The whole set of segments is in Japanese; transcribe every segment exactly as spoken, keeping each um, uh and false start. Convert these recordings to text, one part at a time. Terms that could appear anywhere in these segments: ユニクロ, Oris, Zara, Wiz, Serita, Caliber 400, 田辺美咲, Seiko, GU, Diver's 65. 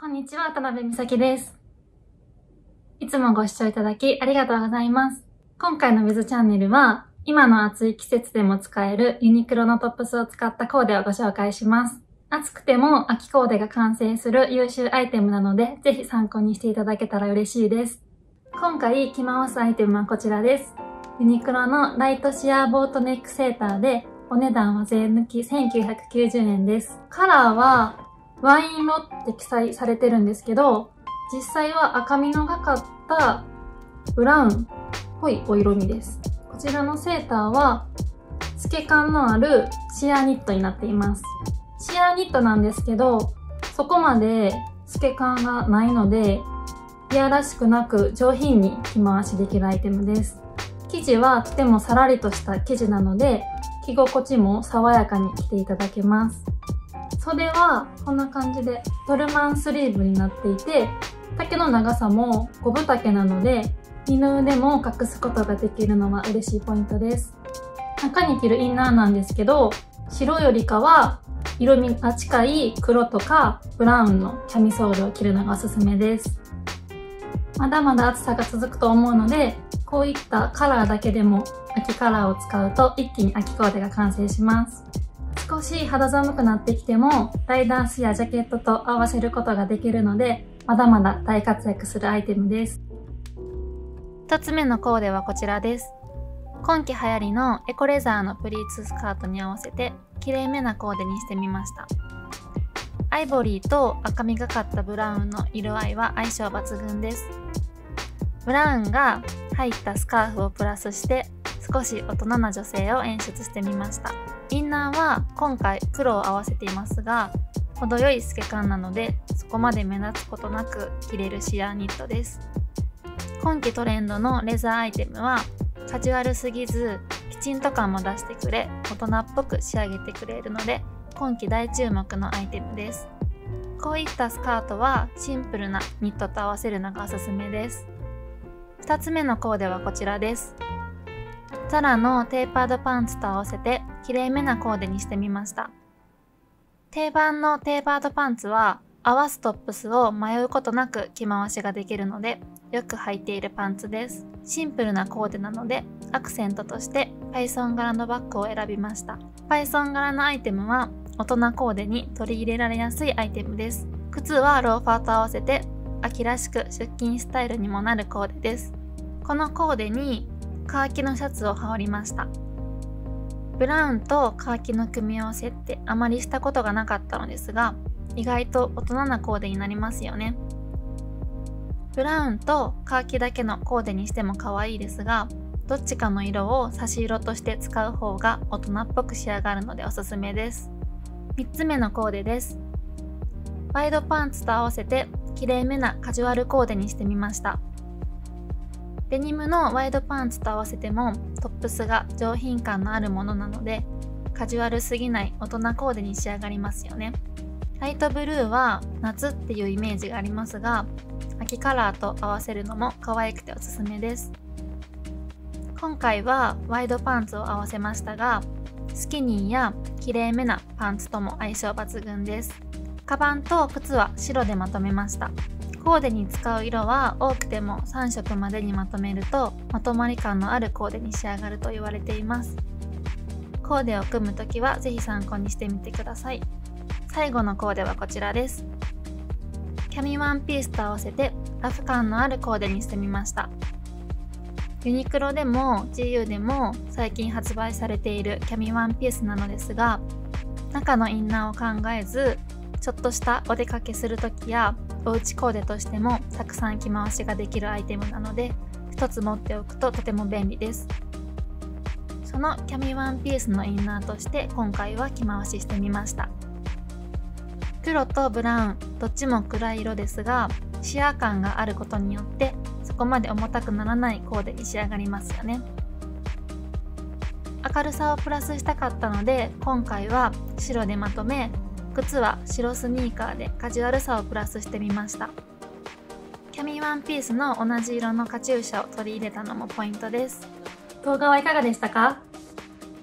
こんにちは、田辺美咲です。いつもご視聴いただきありがとうございます。今回の Wiz チャンネルは、今の暑い季節でも使えるユニクロのトップスを使ったコーデをご紹介します。暑くても秋コーデが完成する優秀アイテムなので、ぜひ参考にしていただけたら嬉しいです。今回着回すアイテムはこちらです。ユニクロのライトシアーボートネックセーターで、お値段は税抜きせんきゅうひゃくきゅうじゅうえんです。カラーはワイン色って記載されてるんですけど、実際は赤みのがかったブラウンっぽいお色味です。こちらのセーターは透け感のあるシアーニットになっています。シアーニットなんですけど、そこまで透け感がないので、いやらしくなく上品に着回しできるアイテムです。生地はとてもさらりとした生地なので、着心地も爽やかに着ていただけます。袖はこんな感じでドルマンスリーブになっていて、丈の長さも五分丈なので、二の腕も隠すことができるのは嬉しいポイントです。中に着るインナーなんですけど、白よりかは色味が近い黒とかブラウンのキャミソールを着るのがおすすめです。まだまだ暑さが続くと思うので、こういったカラーだけでも秋カラーを使うと一気に秋コーデが完成します。少し肌寒くなってきてもライダースやジャケットと合わせることができるので、まだまだ大活躍するアイテムです。ひとつめのコーデはこちらです。今季流行りのエコレザーのプリーツスカートに合わせてきれいめなコーデにしてみました。アイボリーと赤みがかったブラウンの色合いは相性抜群です。ブラウンが入ったスカーフをプラスして少し大人な女性を演出してみました。インナーは今回黒を合わせていますが、程よい透け感なのでそこまで目立つことなく着れるシアーニットです。今季トレンドのレザーアイテムはカジュアルすぎずきちんと感も出してくれ、大人っぽく仕上げてくれるので今季大注目のアイテムです。こういったスカートはシンプルなニットと合わせるのがおすすめです。ふたつめのコーデはこちらです。Zara のテーパードパンツと合わせてきれいめなコーデにしてみました。定番のテーパードパンツは合わすトップスを迷うことなく着回しができるのでよく履いているパンツです。シンプルなコーデなのでアクセントとしてパイソン柄のバッグを選びました。パイソン柄のアイテムは大人コーデに取り入れられやすいアイテムです。靴はローファーと合わせて秋らしく出勤スタイルにもなるコーデです。このコーデにカーキのシャツを羽織りました。ブラウンとカーキの組み合わせってあまりしたことがなかったのですが、意外と大人なコーデになりますよね。ブラウンとカーキだけのコーデにしても可愛いですが、どっちかの色を差し色として使う方が大人っぽく仕上がるのでおすすめです。みっつめのコーデです。ワイドパンツと合わせてきれいめなカジュアルコーデにしてみました。デニムのワイドパンツと合わせてもトップスが上品感のあるものなのでカジュアルすぎない大人コーデに仕上がりますよね。ライトブルーは夏っていうイメージがありますが、秋カラーと合わせるのも可愛くておすすめです。今回はワイドパンツを合わせましたが、スキニーやきれいめなパンツとも相性抜群です。カバンと靴は白でまとめました。コーデに使う色は多くてもさんしょくまでにまとめるとまとまり感のあるコーデに仕上がると言われています。コーデを組むときはぜひ参考にしてみてください。最後のコーデはこちらです。キャミワンピースと合わせてラフ感のあるコーデにしてみました。ユニクロでも ジーユー でも最近発売されているキャミワンピースなのですが、中のインナーを考えずちょっとしたお出かけするときやおうちコーデとしてもたくさん着回しができるアイテムなのでひとつ持っておくととても便利です。そのキャミワンピースのインナーとして今回は着回ししてみました。黒とブラウンどっちも暗い色ですが、シアー感があることによってそこまで重たくならないコーデに仕上がりますよね。明るさをプラスしたかったので今回は白でまとめ、靴は白スニーカーでカジュアルさをプラスしてみました。キャミワンピースの同じ色のカチューシャを取り入れたのもポイントです。動画はいかがでしたか？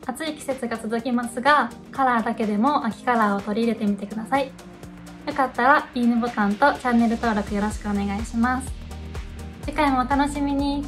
暑い季節が続きますが、カラーだけでも秋カラーを取り入れてみてください。よかったらいいねボタンとチャンネル登録よろしくお願いします。次回もお楽しみに。